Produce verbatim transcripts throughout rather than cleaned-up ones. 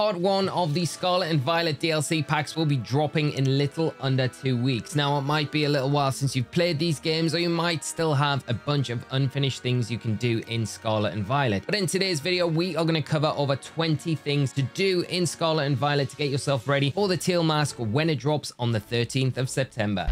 Part one of the Scarlet and Violet D L C packs will be dropping in little under two weeks. Now, it might be a little while since you've played these games, or you might still have a bunch of unfinished things you can do in Scarlet and Violet. But in today's video, we are going to cover over twenty things to do in Scarlet and Violet to get yourself ready for the Teal Mask when it drops on the thirteenth of September.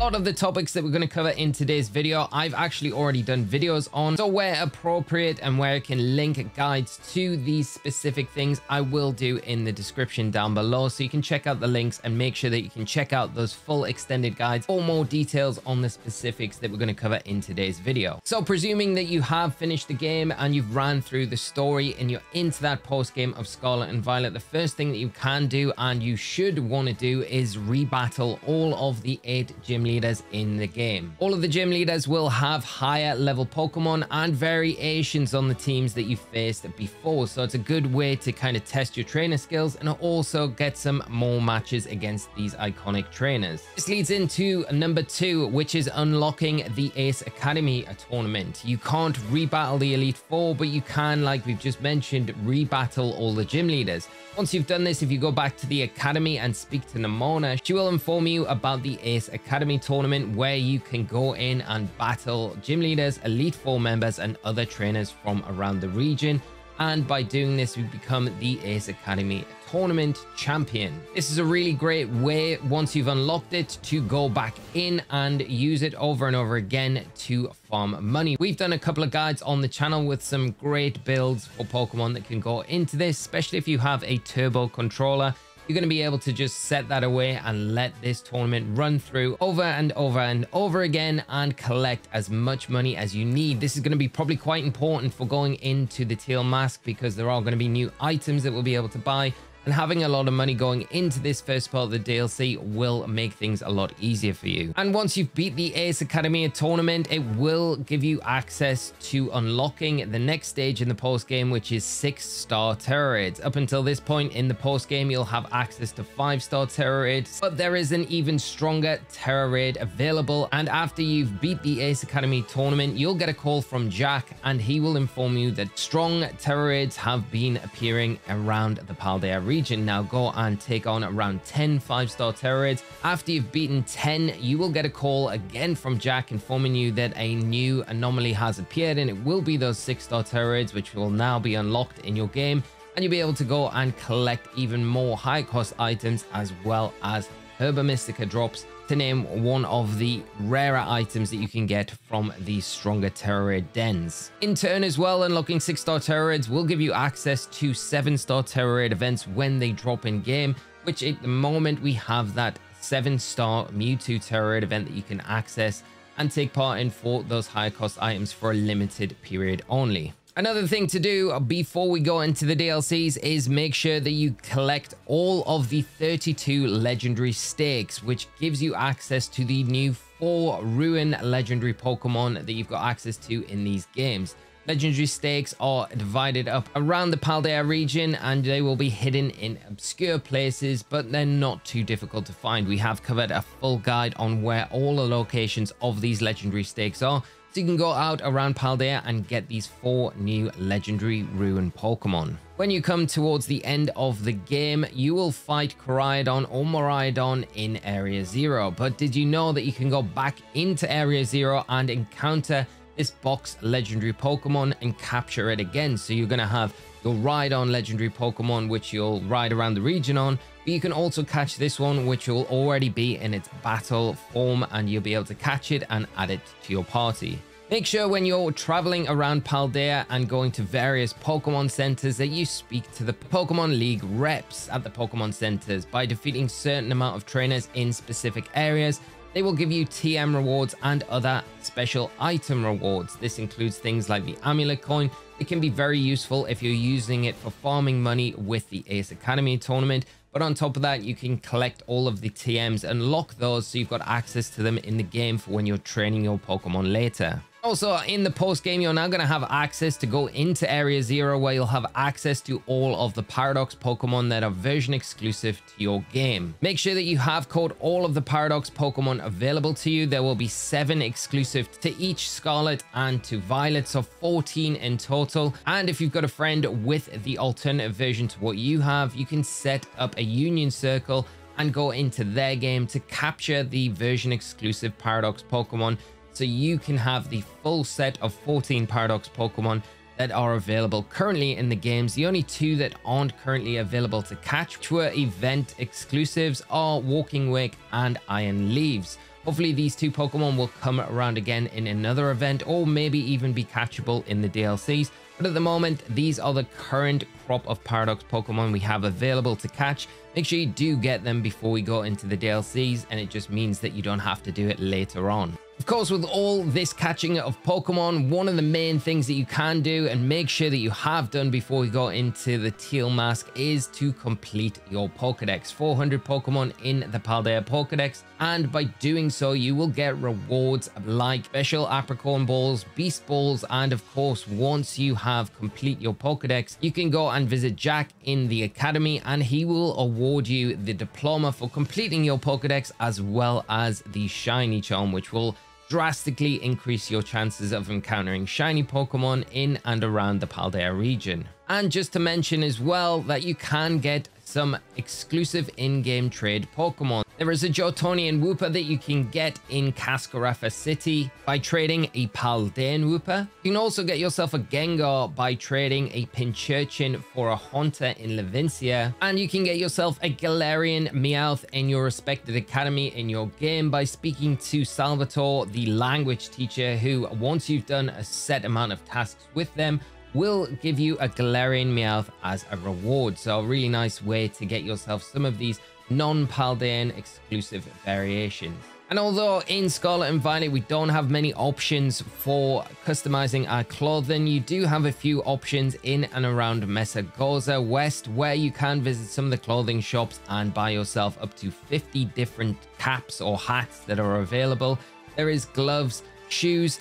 A lot of the topics that we're going to cover in today's video, I've actually already done videos on, so where appropriate and where I can link guides to these specific things, I will do in the description down below, so you can check out the links and make sure that you can check out those full extended guides for more details on the specifics that we're going to cover in today's video. So presuming that you have finished the game and you've ran through the story and you're into that post game of Scarlet and Violet, the first thing that you can do and you should want to do is rebattle all of the eight gym leaders in the game. All of the gym leaders will have higher level Pokemon and variations on the teams that you faced before, so it's a good way to kind of test your trainer skills and also get some more matches against these iconic trainers. This leads into number two, which is unlocking the Ace Academy tournament. You can't rebattle the Elite Four, but you can, like we've just mentioned, rebattle all the gym leaders. Once you've done this, if you go back to the Academy and speak to Nemona, she will inform you about the Ace Academy tournament where you can go in and battle gym leaders, Elite Four members and other trainers from around the region, and by doing this you become the Ace Academy tournament champion. This is a really great way, once you've unlocked it, to go back in and use it over and over again to farm money. We've done a couple of guides on the channel with some great builds for Pokemon that can go into this, especially if you have a turbo controller. You're going to be able to just set that away and let this tournament run through over and over and over again and collect as much money as you need. This is going to be probably quite important for going into the Teal Mask because there are going to be new items that we'll be able to buy. And having a lot of money going into this first part of the D L C will make things a lot easier for you. And once you've beat the Ace Academy tournament, it will give you access to unlocking the next stage in the post game, which is six star terror raids. Up until this point in the post game, you'll have access to five star terror raids, but there is an even stronger terror raid available. And after you've beat the Ace Academy tournament, you'll get a call from Jack and he will inform you that strong terror raids have been appearing around the Paldea region. Region. Now go and take on around ten five star terror raids. After you've beaten ten, you will get a call again from Jack informing you that a new anomaly has appeared, and it will be those six star terror raids, which will now be unlocked in your game, and you'll be able to go and collect even more high cost items as well as Herba Mystica drops, to name one of the rarer items that you can get from the stronger terror raid dens. In turn as well, unlocking six star terror raids will give you access to seven star terror raid events when they drop in game, which at the moment we have that seven star Mewtwo terror raid event that you can access and take part in for those higher cost items for a limited period only. Another thing to do before we go into the D L Cs is make sure that you collect all of the thirty-two legendary stakes, which gives you access to the new four Ruin legendary Pokemon that you've got access to in these games. Legendary stakes are divided up around the Paldea region and they will be hidden in obscure places, but they're not too difficult to find. We have covered a full guide on where all the locations of these legendary stakes are, so you can go out around Paldea and get these four new legendary Ruin Pokemon. When you come towards the end of the game, you will fight Koraidon or Miraidon in Area Zero. But did you know that you can go back into Area Zero and encounter this box legendary Pokemon and capture it again? So you're going to have your Rhydon legendary Pokemon, which you'll ride around the region on, but you can also catch this one, which will already be in its battle form, and you'll be able to catch it and add it to your party. Make sure when you're traveling around Paldea and going to various Pokemon centers that you speak to the Pokemon League reps at the Pokemon centers. By defeating certain amount of trainers in specific areas, they will give you T M rewards and other special item rewards. This includes things like the Amulet Coin. It can be very useful if you're using it for farming money with the Ace Academy tournament. But on top of that, you can collect all of the T Ms and lock those so you've got access to them in the game for when you're training your Pokemon later. Also, in the post game, you're now going to have access to go into Area Zero, where you'll have access to all of the Paradox Pokemon that are version exclusive to your game. Make sure that you have caught all of the Paradox Pokemon available to you. There will be seven exclusive to each Scarlet and to Violet, so fourteen in total. And if you've got a friend with the alternative version to what you have, you can set up a union circle and go into their game to capture the version exclusive Paradox Pokemon, so you can have the full set of fourteen Paradox Pokemon that are available currently in the games. The only two that aren't currently available to catch, which were event exclusives, are Walking Wake and Iron Leaves. Hopefully these two Pokemon will come around again in another event, or maybe even be catchable in the D L Cs. But at the moment, these are the current crop of Paradox Pokemon we have available to catch. Make sure you do get them before we go into the D L Cs, and it just means that you don't have to do it later on. Of course, with all this catching of Pokemon, one of the main things that you can do and make sure that you have done before we go into the Teal Mask is to complete your Pokedex. four hundred Pokemon in the Paldea Pokedex, and by doing so, you will get rewards like special Apricorn Balls, Beast Balls, and of course, once you have Have complete your Pokedex, you can go and visit Jack in the academy, and he will award you the diploma for completing your Pokedex, as well as the Shiny Charm, which will drastically increase your chances of encountering shiny Pokemon in and around the Paldea region. And just to mention as well that you can get some exclusive in-game trade Pokemon. There is a Jotonian Wooper that you can get in Cascarafa City by trading a Paldean Wooper. You can also get yourself a Gengar by trading a Pinchurchin for a Haunter in Lavincia. And you can get yourself a Galarian Meowth in your respected academy in your game by speaking to Salvatore, the language teacher, who, once you've done a set amount of tasks with them, will give you a Galarian Meowth as a reward. So a really nice way to get yourself some of these non-Paldean exclusive variations. And although in Scarlet and Violet we don't have many options for customizing our clothing, you do have a few options in and around Mesagoza West, where you can visit some of the clothing shops and buy yourself up to fifty different caps or hats that are available. There is gloves, shoes,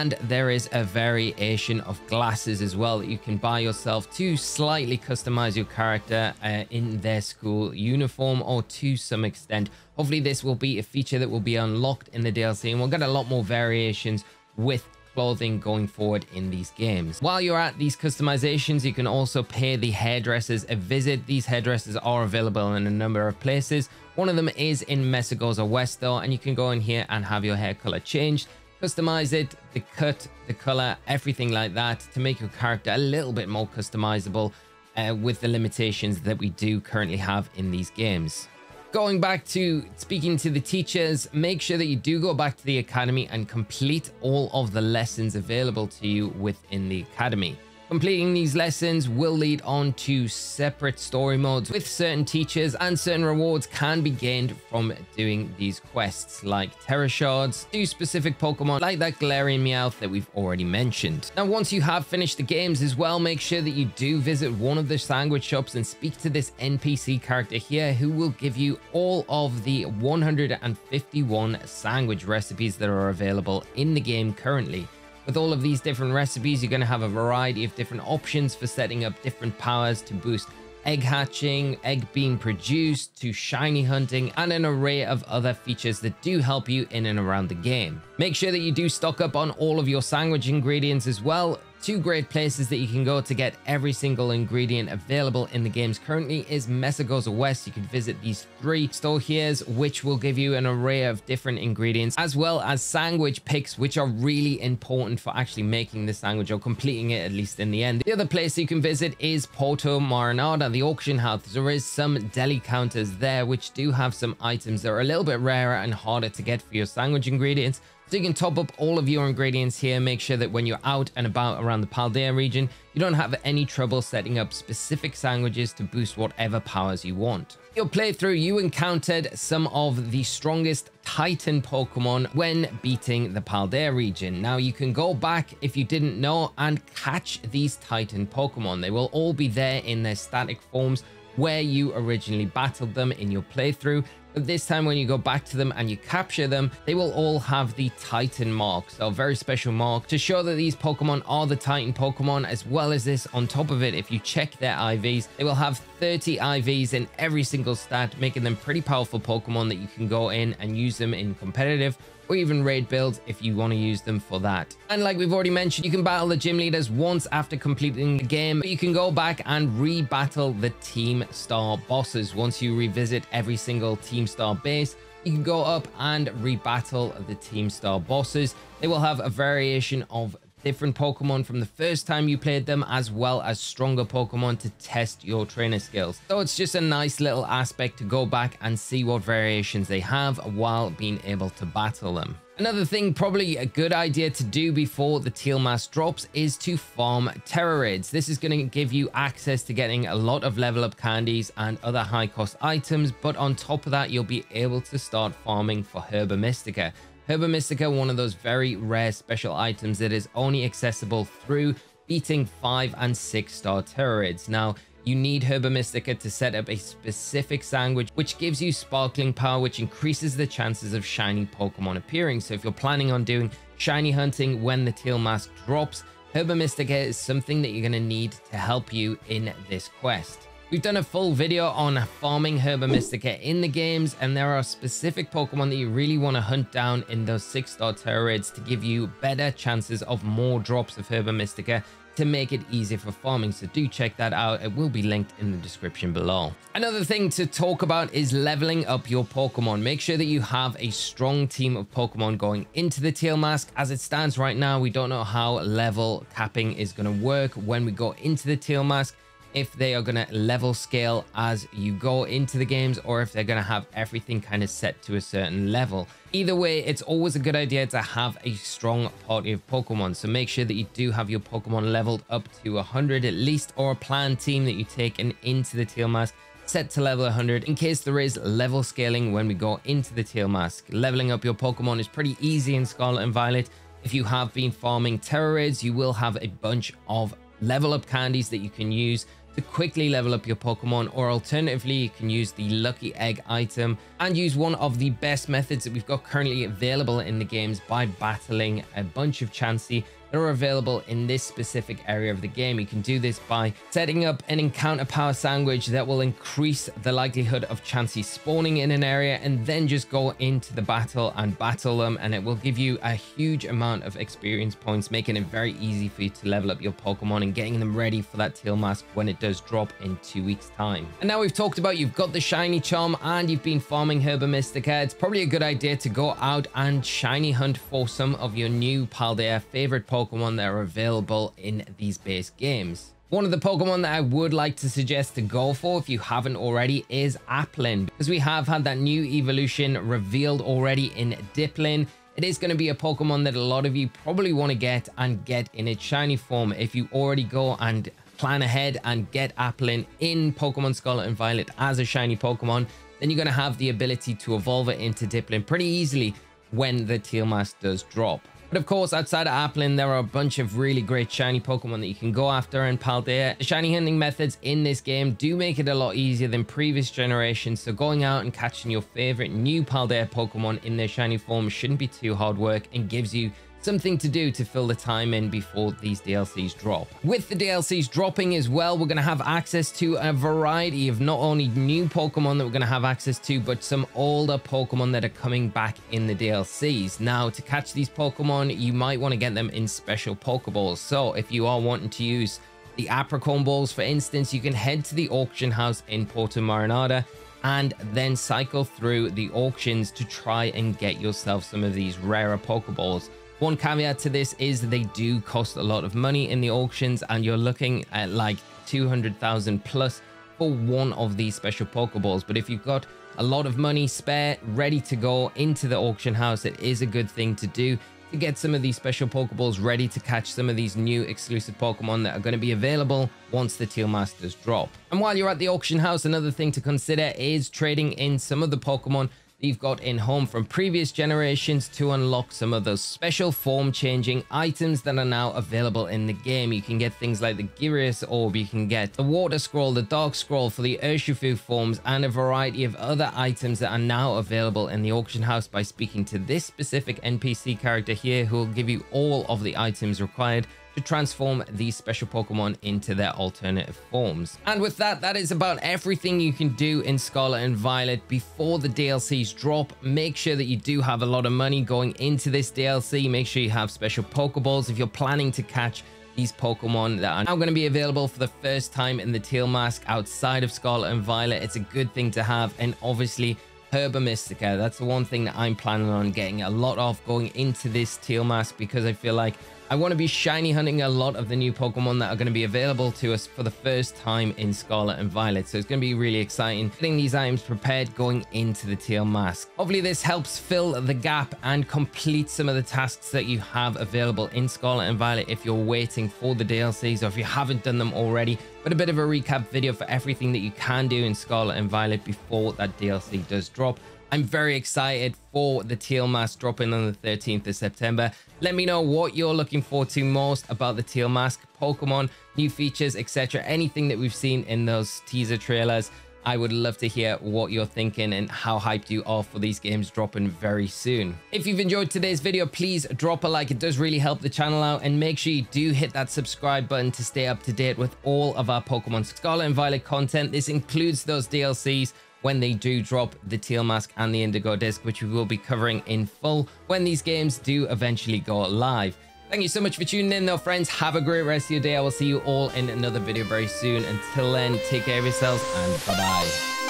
and there is a variation of glasses as well that you can buy yourself to slightly customize your character uh, in their school uniform, or to some extent. Hopefully this will be a feature that will be unlocked in the D L C, and we'll get a lot more variations with clothing going forward in these games. While you're at these customizations, you can also pay the hairdressers a visit. These hairdressers are available in a number of places. One of them is in Mesagoza West though, and you can go in here and have your hair color changed, customize it, the cut, the color, everything like that, to make your character a little bit more customizable uh, with the limitations that we do currently have in these games. Going back to speaking to the teachers, make sure that you do go back to the academy and complete all of the lessons available to you within the academy. Completing these lessons will lead on to separate story modes with certain teachers, and certain rewards can be gained from doing these quests, like Terra Shards to specific Pokemon like that Galarian Meowth that we've already mentioned. Now, once you have finished the games as well, make sure that you do visit one of the sandwich shops and speak to this N P C character here, who will give you all of the one hundred fifty-one sandwich recipes that are available in the game currently. With all of these different recipes, you're going to have a variety of different options for setting up different powers to boost egg hatching, egg being produced, to shiny hunting, and an array of other features that do help you in and around the game. Make sure that you do stock up on all of your sandwich ingredients as well. Two great places that you can go to get every single ingredient available in the games currently is Mesagoza West. You can visit these three store here's, which will give you an array of different ingredients, as well as sandwich picks, which are really important for actually making the sandwich or completing it, at least in the end. The other place you can visit is Porto Marinada, the auction house. There is some deli counters there which do have some items that are a little bit rarer and harder to get for your sandwich ingredients. So you can top up all of your ingredients here. Make sure that when you're out and about around the Paldea region, you don't have any trouble setting up specific sandwiches to boost whatever powers you want. In your playthrough, you encountered some of the strongest Titan Pokemon when beating the Paldea region. Now, you can go back, if you didn't know, and catch these Titan Pokemon. They will all be there in their static forms where you originally battled them in your playthrough. But this time when you go back to them and you capture them, they will all have the Titan mark. So a very special mark to show that these Pokemon are the Titan Pokemon, as well as this on top of it. If you check their I Vs, they will have thirty I Vs in every single stat, making them pretty powerful Pokemon that you can go in and use them in competitive or even raid builds if you want to use them for that. And like we've already mentioned, you can battle the gym leaders once after completing the game, but you can go back and re-battle the Team Star bosses. Once you revisit every single Team Star base, you can go up and re-battle the Team Star bosses. They will have a variation of different Pokemon from the first time you played them, as well as stronger Pokemon to test your trainer skills. So it's just a nice little aspect to go back and see what variations they have while being able to battle them. Another thing, probably a good idea to do before the Teal Mask drops, is to farm Terra Raids. This is going to give you access to getting a lot of level up candies and other high cost items, but on top of that, you'll be able to start farming for Herba Mystica. Herba Mystica, one of those very rare special items that is only accessible through beating five and six star Terra Raids. Now, you need Herba Mystica to set up a specific sandwich, which gives you sparkling power, which increases the chances of shiny Pokemon appearing. So if you're planning on doing shiny hunting when the Teal Mask drops, Herba Mystica is something that you're going to need to help you in this quest. We've done a full video on farming Herba Mystica in the games, and there are specific Pokemon that you really want to hunt down in those six star Terra Raids to give you better chances of more drops of Herba Mystica to make it easier for farming. So do check that out. It will be linked in the description below. Another thing to talk about is leveling up your Pokemon. Make sure that you have a strong team of Pokemon going into the Teal Mask. As it stands right now, we don't know how level capping is going to work when we go into the Teal Mask, if they are going to level scale as you go into the games, or if they're going to have everything kind of set to a certain level. Either way, it's always a good idea to have a strong party of Pokemon. So make sure that you do have your Pokemon leveled up to one hundred at least, or a planned team that you take and into the Teal Mask set to level one hundred in case there is level scaling when we go into the Teal Mask. Leveling up your Pokemon is pretty easy in Scarlet and Violet. If you have been farming Terra Raids, you will have a bunch of level up candies that you can use to quickly level up your Pokemon, or alternatively, you can use the Lucky Egg item and use one of the best methods that we've got currently available in the games by battling a bunch of Chansey that are available in this specific area of the game. You can do this by setting up an encounter power sandwich that will increase the likelihood of Chansey spawning in an area, and then just go into the battle and battle them, and it will give you a huge amount of experience points, making it very easy for you to level up your Pokemon and getting them ready for that Teal Mask when it does drop in two weeks time. And now we've talked about you've got the Shiny Charm and you've been farming Herba Mystica, it's probably a good idea to go out and shiny hunt for some of your new Paldea favorite Pokemon Pokemon that are available in these base games. One of the Pokemon that I would like to suggest to go for, if you haven't already, is Applin, because we have had that new evolution revealed already in Dipplin. It is going to be a Pokemon that a lot of you probably want to get and get in its shiny form. If you already go and plan ahead and get Applin in Pokemon Scarlet and Violet as a shiny Pokemon, then you're going to have the ability to evolve it into Dipplin pretty easily when the Teal Mask does drop. But of course, outside of Applin, there are a bunch of really great shiny Pokemon that you can go after in Paldea. The shiny hunting methods in this game do make it a lot easier than previous generations, so going out and catching your favorite new Paldea Pokemon in their shiny form shouldn't be too hard work, and gives you something to do to fill the time in before these D L Cs drop. With the D L Cs dropping as well, we're going to have access to a variety of not only new Pokemon that we're going to have access to, but some older Pokemon that are coming back in the D L Cs. Now, to catch these Pokemon, you might want to get them in special Pokeballs. So if you are wanting to use the Apricorn Balls, for instance, you can head to the auction house in Porto Marinada and then cycle through the auctions to try and get yourself some of these rarer Pokeballs. One caveat to this is they do cost a lot of money in the auctions, and you're looking at like two hundred thousand plus for one of these special Pokeballs. But if you've got a lot of money spare ready to go into the auction house, it is a good thing to do to get some of these special Pokeballs ready to catch some of these new exclusive Pokemon that are going to be available once the Teal Mask does drop. And while you're at the auction house, another thing to consider is trading in some of the Pokemon you've got in home from previous generations to unlock some of those special form changing items that are now available in the game. You can get things like the Gyarados Orb, you can get the Water Scroll, the Dark Scroll for the Urshifu forms, and a variety of other items that are now available in the auction house by speaking to this specific N P C character here, who will give you all of the items required to transform these special Pokemon into their alternative forms. And with that, that is about everything you can do in Scarlet and Violet before the D L Cs drop. Make sure that you do have a lot of money going into this D L C. Make sure you have special Pokeballs if you're planning to catch these Pokemon that are now going to be available for the first time in the Teal Mask outside of Scarlet and Violet. It's a good thing to have. And obviously, Herba Mystica. That's the one thing that I'm planning on getting a lot of going into this Teal Mask, because I feel like I want to be shiny hunting a lot of the new Pokemon that are going to be available to us for the first time in Scarlet and Violet. So it's going to be really exciting getting these items prepared going into the Teal Mask. Hopefully this helps fill the gap and complete some of the tasks that you have available in Scarlet and Violet if you're waiting for the D L Cs, or if you haven't done them already. But a bit of a recap video for everything that you can do in Scarlet and Violet before that D L C does drop. I'm very excited for the Teal Mask dropping on the thirteenth of September. Let me know what you're looking forward to most about the Teal Mask, Pokemon, new features, et cetera. Anything that we've seen in those teaser trailers. I would love to hear what you're thinking and how hyped you are for these games dropping very soon. If you've enjoyed today's video, please drop a like. It does really help the channel out. And make sure you do hit that subscribe button to stay up to date with all of our Pokemon Scarlet and Violet content. This includes those D L Cs when they do drop, the Teal Mask and the Indigo Disc, which we will be covering in full when these games do eventually go live. Thank you so much for tuning in though, friends. Have a great rest of your day. I will see you all in another video very soon. Until then, take care of yourselves and bye-bye.